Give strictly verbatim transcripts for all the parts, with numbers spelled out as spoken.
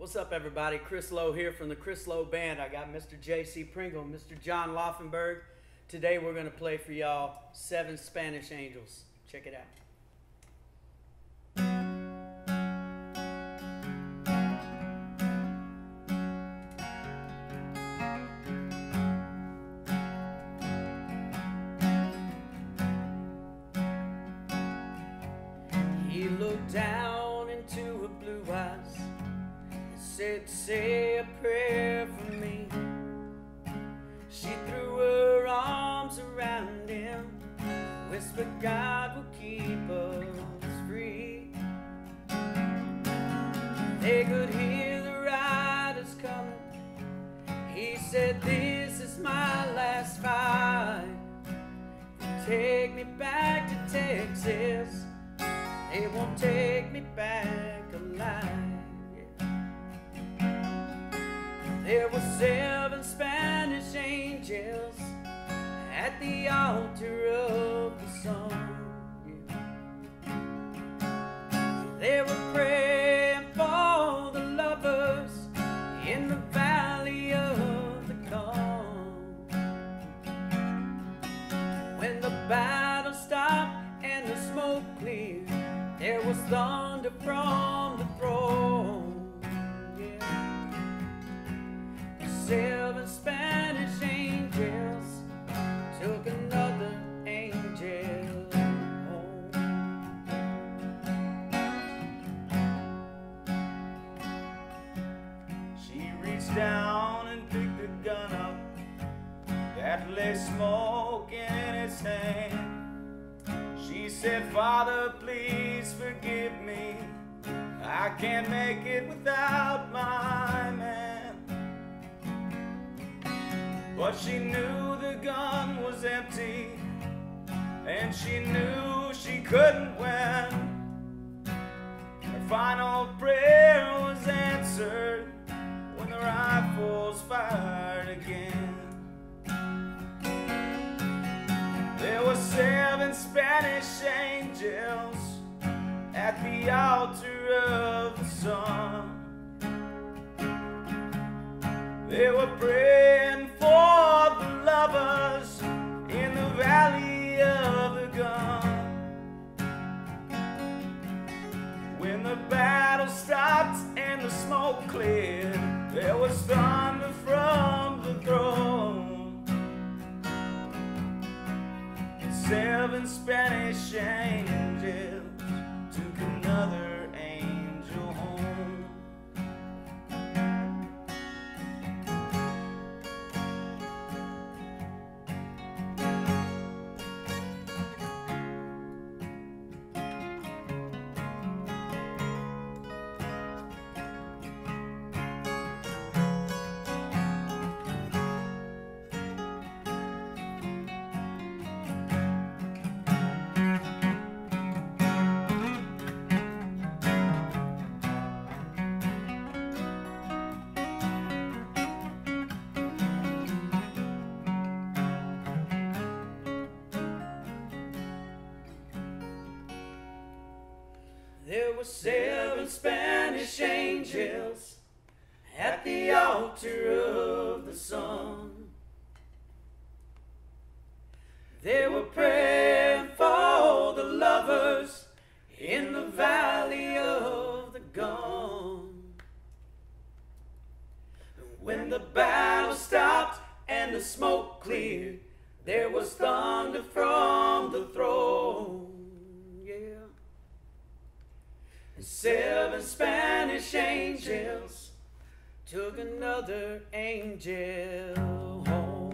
What's up, everybody? Chris Lowe here from the Chris Lowe Band. I got Mister J C Pringle, Mister John Laufenberg. Today we're going to play for y'all Seven Spanish Angels. Check it out. He looked down into her blue eyes and said, "Say a prayer for me." She threw her arms around him, whispered, "God will keep us free." They could hear the riders coming. He said, "This is my last fight. Take me back to Texas. They won't take me back alive." Yeah. There were seven Spanish angels at the altar of the sun. Yeah. They were praying for the lovers in the valley of the calm. When the battle stopped and the smoke cleared, there was thunder from the throne. Yeah. The seven Spanish angels took another angel home. She reached down and picked the gun up that lay smoking in its hand. She said, "Father, please forgive me. I can't make it without my man." But she knew the gun was empty, and she knew she couldn't win. Her final prayer was answered when the rifles fired again. There were seven Spanish angels at the altar of the sun. They were praying for the lovers in the valley of the gun. When the battle stopped and the smoke cleared, there was thunder from the throne. Seven Spanish angels took another angel home. There were seven Spanish angels at the altar of the sun. They were praying for the lovers in the valley of the gun. When the battle stopped and the smoke cleared, there was thunder from the throne. Yeah. Seven Spanish angels took another angel home.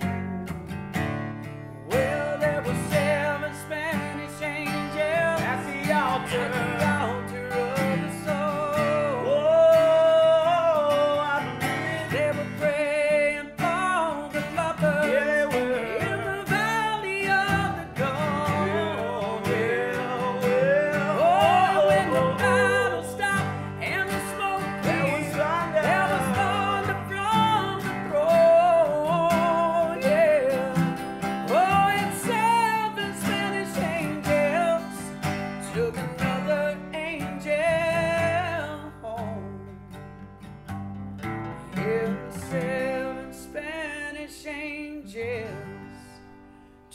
Well, there were seven Spanish angels at the altar, at the altar of the soul. Oh, I believe they were praying for the lovers, yeah, they were, in the valley of the dawn. Yeah, well, well, oh, in the valley. And the smoke cleared. There was thunder from the throne.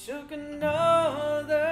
took another